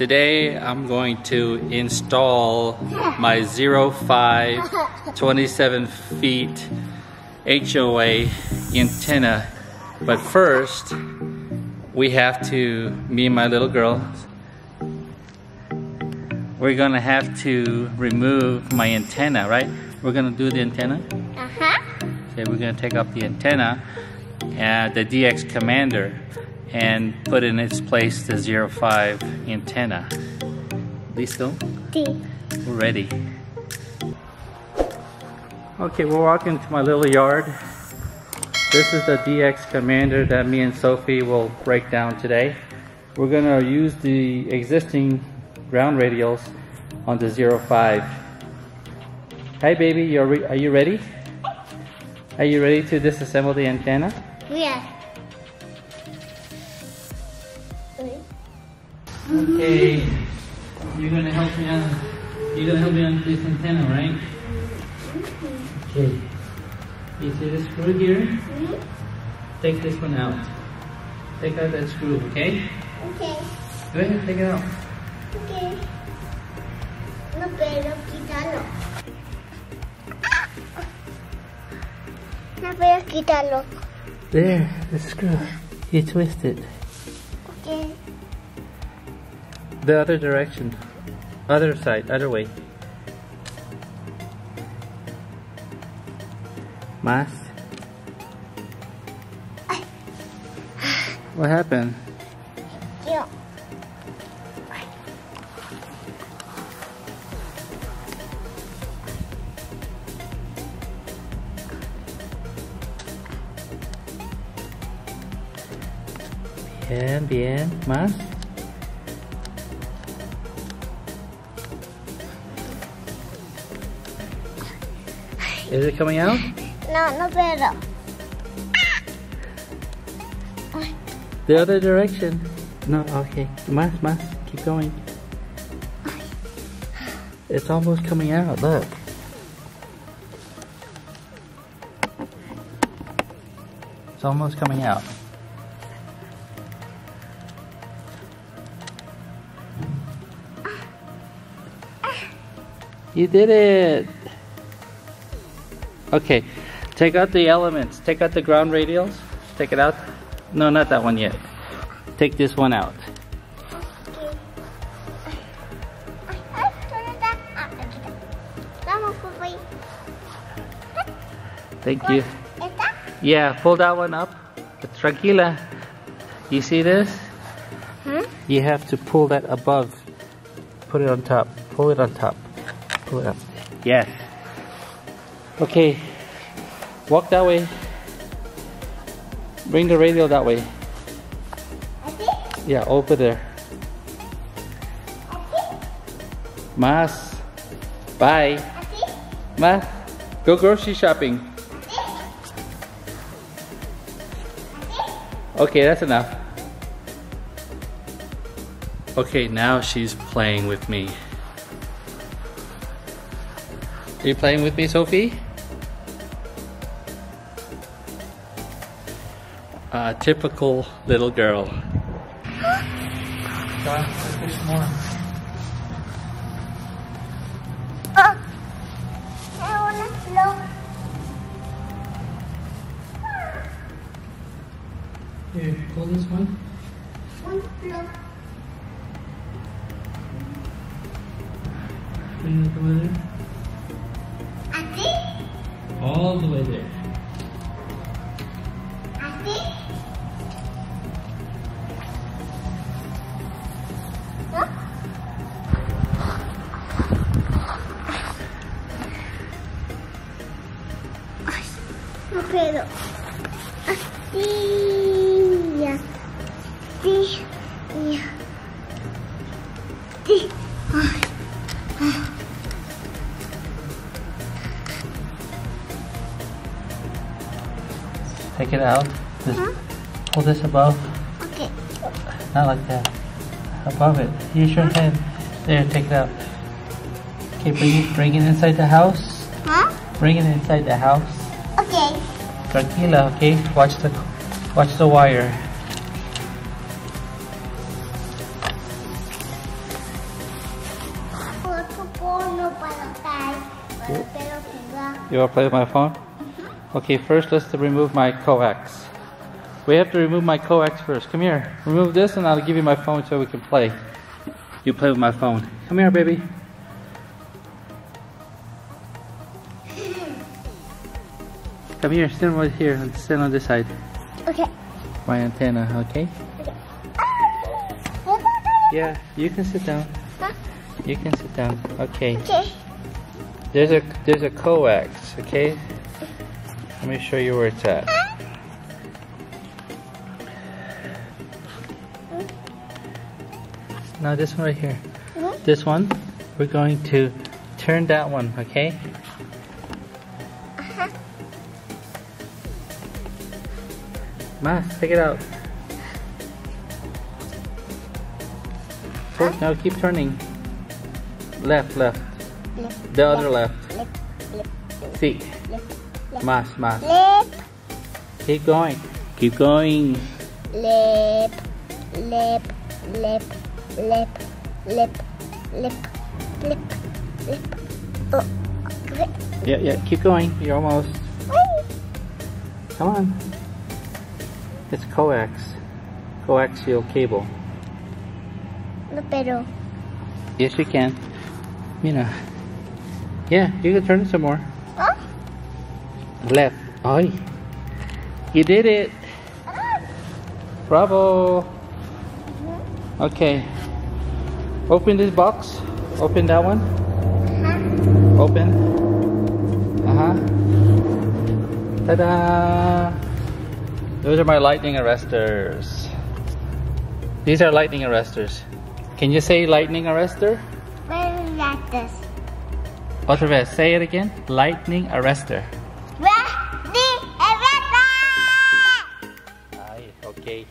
Today I'm going to install my Zero Five 27 feet HOA antenna. But first, we have to, me and my little girl, we're gonna have to remove my antenna, right? We're gonna do the antenna? Okay, we're gonna take up the antenna, the DX Commander, and put in its place the 05 antenna. Listo? Sí. We're ready. Okay, we're walking to my little yard. This is the DX Commander that me and Sophie will break down today. We're gonna use the existing ground radials on the 05. Hey baby, are you ready? Are you ready to disassemble the antenna? Yeah. Okay, you're gonna help me out. You're gonna help me on this antenna, right? Okay. You see the screw here? Take this one out. Take out that screw, okay? Okay. Go ahead, take it out. Okay. No puedo quitarlo. No puedo quitarlo. There, the screw. You twist it. Okay. The other direction. Other side, other way. Mas? What happened? Yeah. Bien, bien. Mas? Is it coming out? No, no better. The other direction. No, okay. Mas, keep going. It's almost coming out, look. It's almost coming out. You did it! Okay. Take out the elements. Take out the ground radials. Take it out. No, not that one yet. Take this one out. Thank you. Yeah, pull that one up. Tranquila. You see this? Hmm? You have to pull that above. Put it on top. Pull it on top. Pull it up. Yes. Okay. Walk that way. Bring the radio that way. Yeah, over there. Mas. Bye. Mas. Go grocery shopping. Okay, that's enough. Okay, now she's playing with me. Are you playing with me, Sophie? Typical little girl. I wanna slow. Here, pull this one. Bring it over there. I think. All the way there. Pero take it out. Just pull this above. Okay. Not like that. Above it. Use your hand. There, take it out. Okay, bring it inside the house. Huh? Bring it inside the house. Okay. Tranquila, okay? Watch the wire. phone by the side, you want to play with my phone? Mm-hmm. Okay, first let's remove my coax. We have to remove my coax first. Come here. Remove this and I'll give you my phone so we can play. You play with my phone. Come here, baby. Come here, stand right here and stand on this side. Okay. My antenna, okay? Okay. Yeah, you can sit down. Huh? You can sit down. Okay. Okay. There's a coax, okay? Let me show you where it's at. Now this one right here. Mm-hmm. This one, we're going to turn that one, okay? Uh-huh. Ma, take it out. Huh? Now keep turning. Left, left. Left. The other left. Left. Left. See. Left. Mas, mas. Left. Keep going. Keep going. Left. Left. Left. Lip, lip, lip, lip, lip. Oh, okay. Yeah, yeah, keep going. You're almost. Whee! Come on. It's coax. Coaxial cable. No, pero. Yes, you can. Mina. Yeah, you can turn it some more. Huh? Left. Oi. You did it. Ah. Bravo. Mm-hmm. Okay. Open this box. Open that one. Uh-huh. Open. Uh-huh. Ta-da! Those are my lightning arresters. These are lightning arresters. Can you say lightning arrestor? Lightning arresters. Otra vez, say it again. Lightning arrestor. Lightning arrestor! Okay.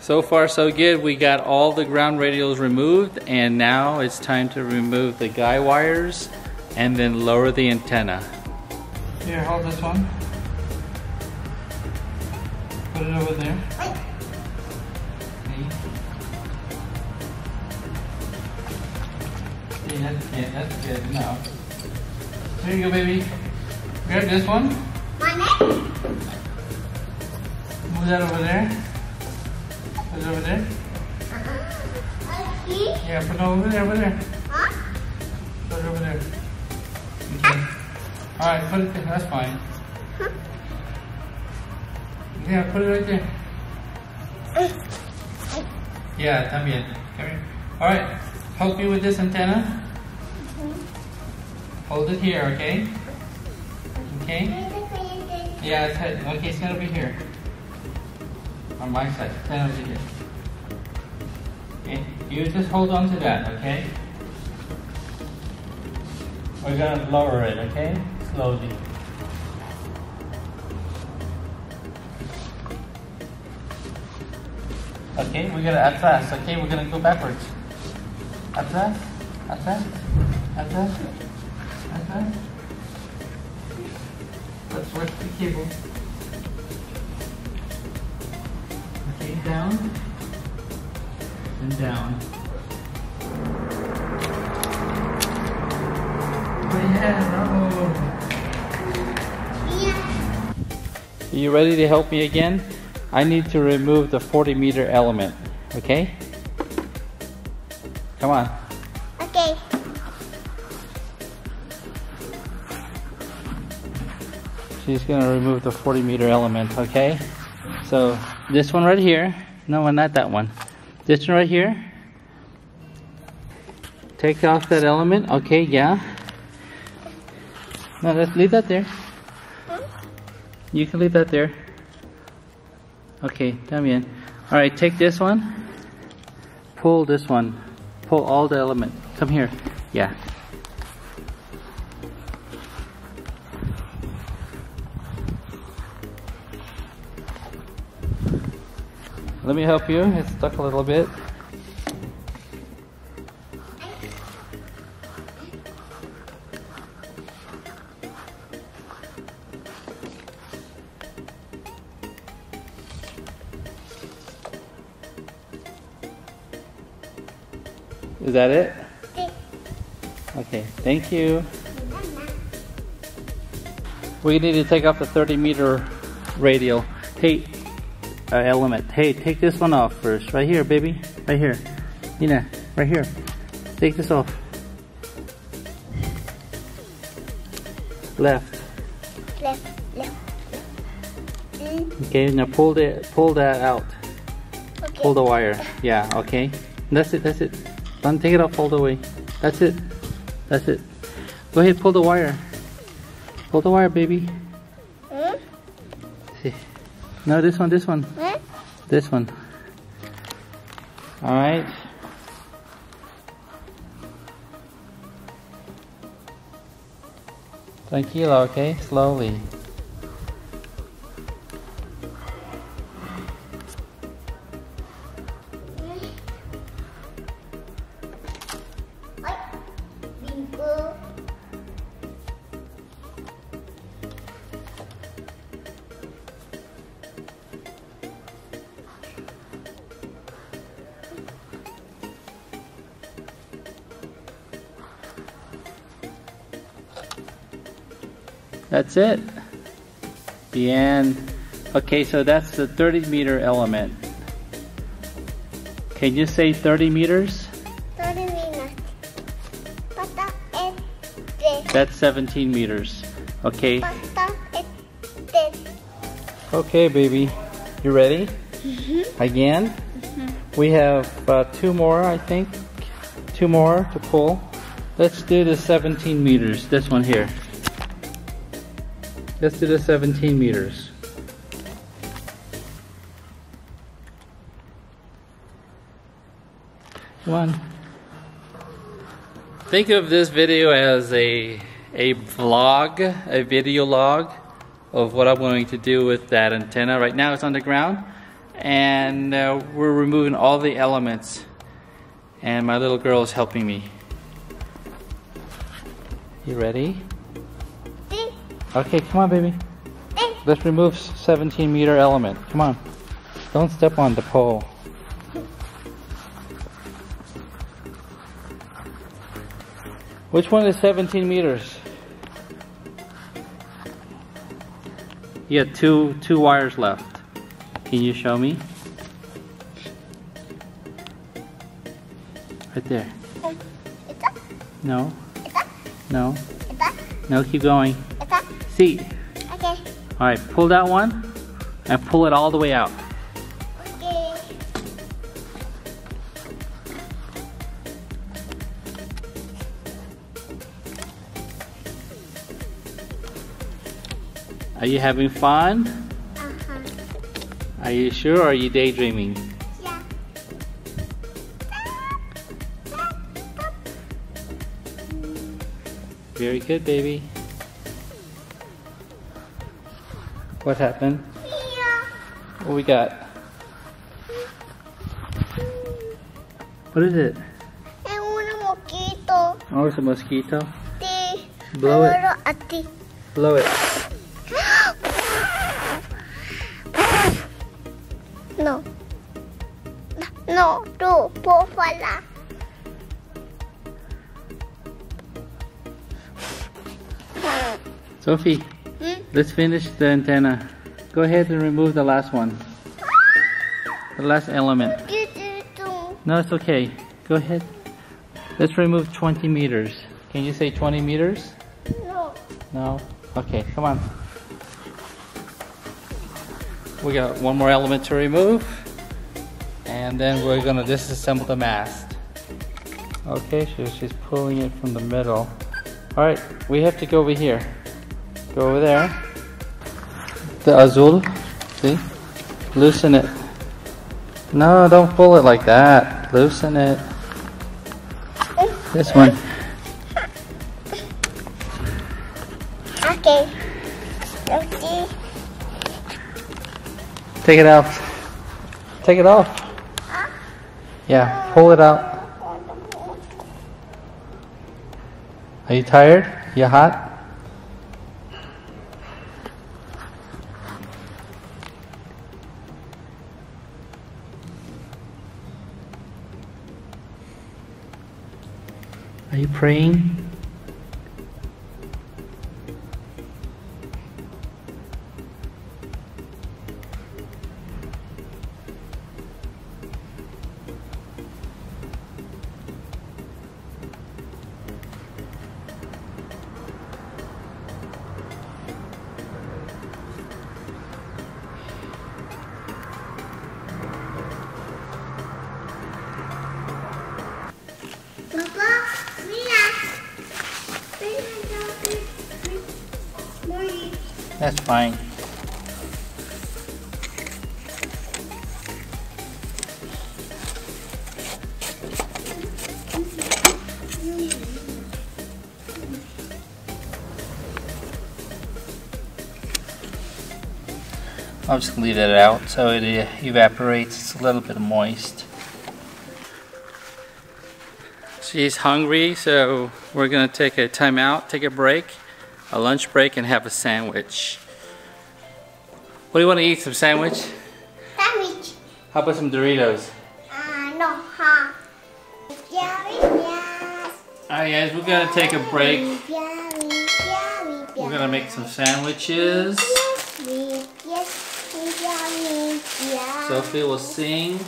So far so good, we got all the ground radials removed and now it's time to remove the guy wires and then lower the antenna. Here, hold this one. Put it over there. See? See, that's good, now. Here you go, baby. Grab this one. Move that over there. Put it over there. Yeah, put it over there, Huh? Put it over there. Okay. Alright, put it there, that's fine. Huh? Yeah, put it right there. Yeah, también. Come here. Alright, help me with this antenna. Hold it here, okay? Okay? Yeah, it's head. Okay, stand over here. On my side, stand over here. Okay, you just hold on to that, okay? We're gonna lower it, okay? Slowly. Okay, we're gonna atrás, okay? We're gonna go backwards. Atrás, atrás, atrás, atrás. Let's work the cable. Down and down. Oh yeah, bravo. Are you ready to help me again? I need to remove the 40-meter element. Okay? Come on. Okay. She's gonna remove the 40-meter element. Okay? So this one right here, no, not that one. This one right here. Take off that element, okay, yeah. No, let's leave that there. You can leave that there. Okay, come in. All right, take this one. Pull this one. Pull all the element. Come here, yeah. Let me help you, it's stuck a little bit. Is that it? Okay, thank you. We need to take off the 30-meter radial. Hey, element. Hey, take this one off first. Right here, baby. Right here. Nina, right here. Take this off. Left. Left, left, left. Okay, now pull that out. Okay. Pull the wire. Yeah, okay. That's it, that's it. Don't take it off all the way. That's it. That's it. Go ahead, pull the wire. Pull the wire, baby. Mm? See. No, this one, this one. Mm? This one. Alright. Tranquilo, okay? Slowly. That's it. The end. Okay, so that's the 30-meter element. Can you say 30 meters? 30 meters. That's 17 meters. Okay. Okay, baby. You ready? Mm-hmm. Again? Mm-hmm. We have two more, I think. Two more to pull. Let's do the 17 meters. This one here. Let's do the 17 meters. Come on. Think of this video as a vlog, a video log of what I'm going to do with that antenna. Right now it's on the ground, and we're removing all the elements, and my little girl is helping me. You ready? Okay, come on, baby. Let's remove 17-meter element. Come on. Don't step on the pole. Which one is 17 meters? You have two wires left. Can you show me? Right there. No. No. No, keep going. See. Okay. Alright, pull that one and pull it all the way out. Okay. Are you having fun? Uh-huh. Are you sure, or are you daydreaming? Yeah. Very good, baby. What happened? Yeah. What we got? What is it? I want a mosquito. Oh, it's a mosquito? Sí. Blow it. Blow it. No. No, no, por favor. Sophie. Let's finish the antenna. Go ahead and remove the last one. The last element. No, it's okay. Go ahead. Let's remove 20 meters. Can you say 20 meters? No. No? Okay, come on. We got one more element to remove. And then we're gonna disassemble the mast. Okay, so she's pulling it from the middle. Alright, we have to go over here. Go over there. The azul. See? Loosen it. No, don't pull it like that. Loosen it. This one. Okay. Okay. Take it out. Take it off. Yeah, pull it out. Are you tired? You hot? Are you praying? That's fine. I'm just going to leave that out so it evaporates. It's a little bit moist. She's hungry, so we're going to take a time out, take a break, a lunch break, and have a sandwich. What do you want to eat? Some sandwich? Sandwich. How about some Doritos? No, huh? Alright guys, we're going to take a break. We're going to make some sandwiches. Sophie will sing.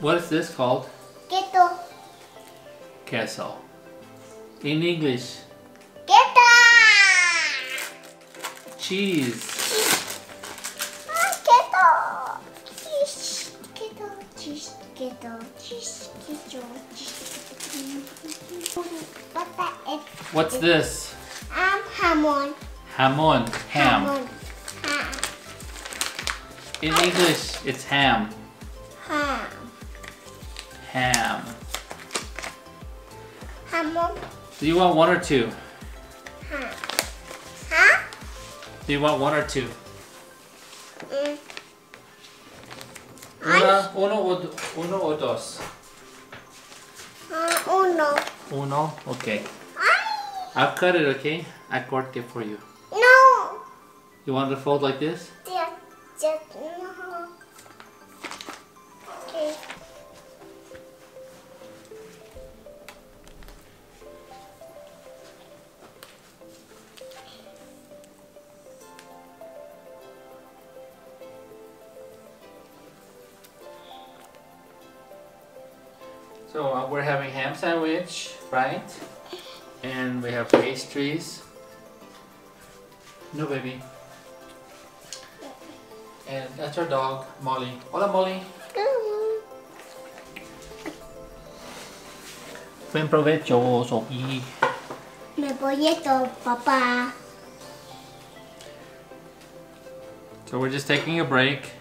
What is this called? Kettle. Castle. In English. Kettle. Cheese. Kettle. Cheese. Kettle. Cheese. Kettle. Cheese. Kettle. Cheese. What's this? Hamon. Hamon. Ham. Hamon. In English, it's ham. Ham. Ham. Hamon. Do you want one or two? Ham. Huh? Do you want one or two? Uno o dos? Uno. Uno? Okay. I'll cut it, okay? I cut it for you. No! You want to fold like this? Yeah. Just, no. Okay. So we're having ham sandwich, right? And we have pastries. No, baby. And that's our dog, Molly. Hola, Molly. Buen provecho, Sophie. Me voy esto, Papa. So we're just taking a break.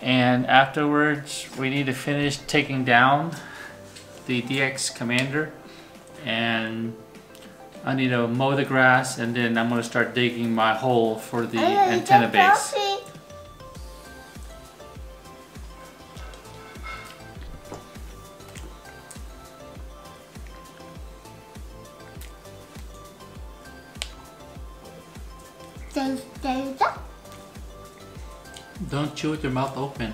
And afterwards, we need to finish taking down the DX Commander. And I need to mow the grass, and then I'm going to start digging my hole for the antenna base. Don't chew with your mouth open.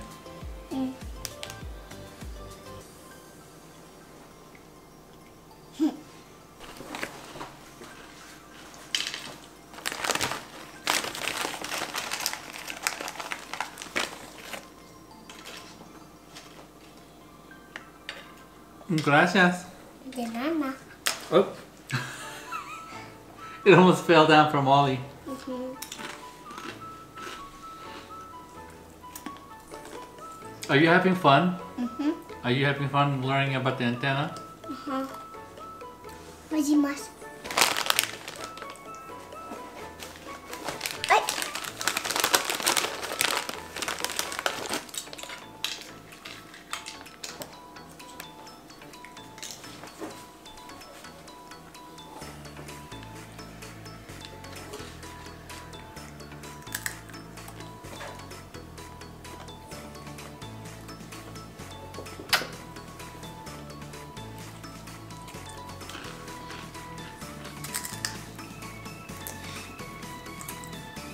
Gracias. De nada. Oh. It almost fell down from Ollie. Mm-hmm. Are you having fun? Mm-hmm. Are you having fun learning about the antenna? Uh-huh.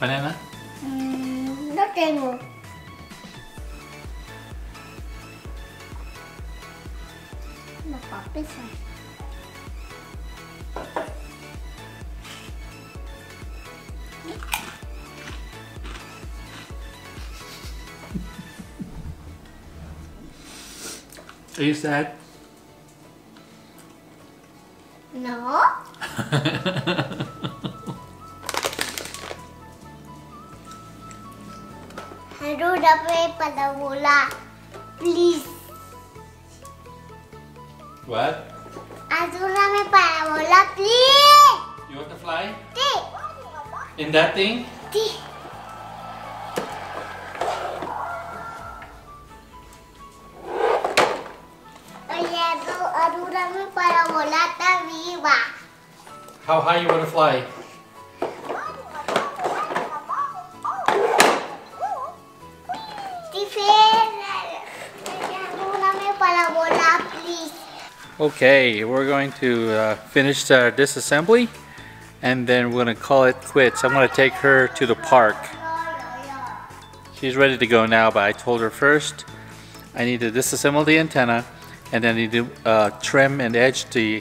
Banana? No tengo. No puedo pensar. Are you sad? No. Please. What? Azula me parabola, please. You want to fly? Sí. In that thing? Sí. How high you want to fly? Okay, we're going to finish our disassembly and then we're going to call it quits. I'm going to take her to the park. She's ready to go now, but I told her first I need to disassemble the antenna and then I need to trim and edge the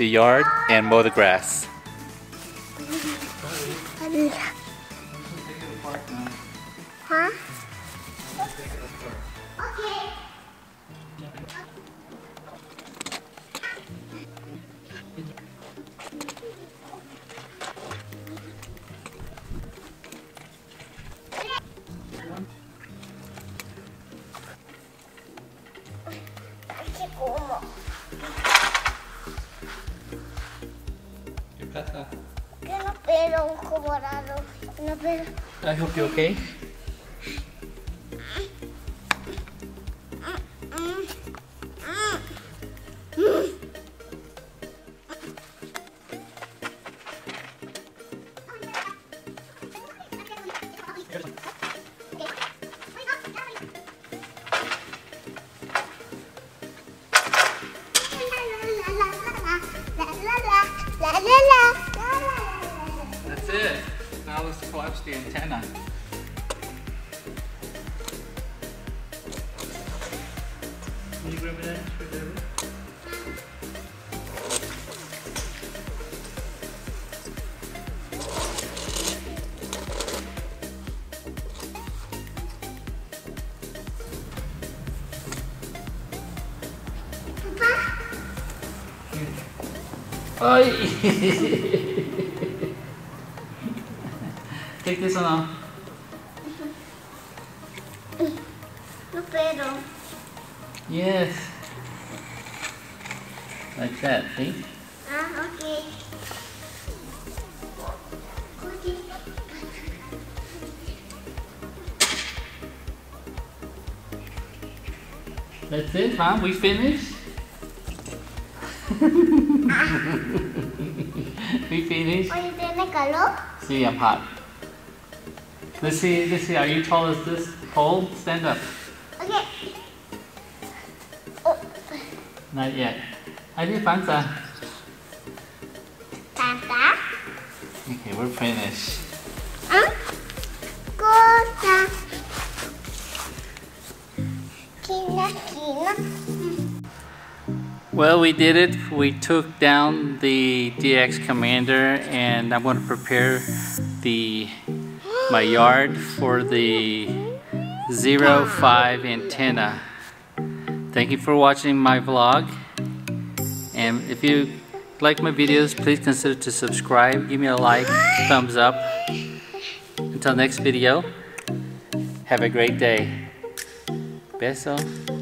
yard and mow the grass. Huh? Okay. I hope you're okay. That's it. Now let's collapse the antenna. Can you grab an edge for David? Take this one off. No pedal. Yes. Like that, see? Okay. That's it, huh? We finished? We finished? Are you doing a color? See, I'm hot. Let's see, are you tall as this pole? Stand up. Okay. Oh. Not yet. I did Panza. Panza? Okay, we're finished. Cosa. Well, we did it. We took down the DX Commander and I'm going to prepare my yard for the 05 antenna. Thank you for watching my vlog, and if you like my videos, please consider to subscribe, give me a like, thumbs up. Until next video, have a great day. Besos.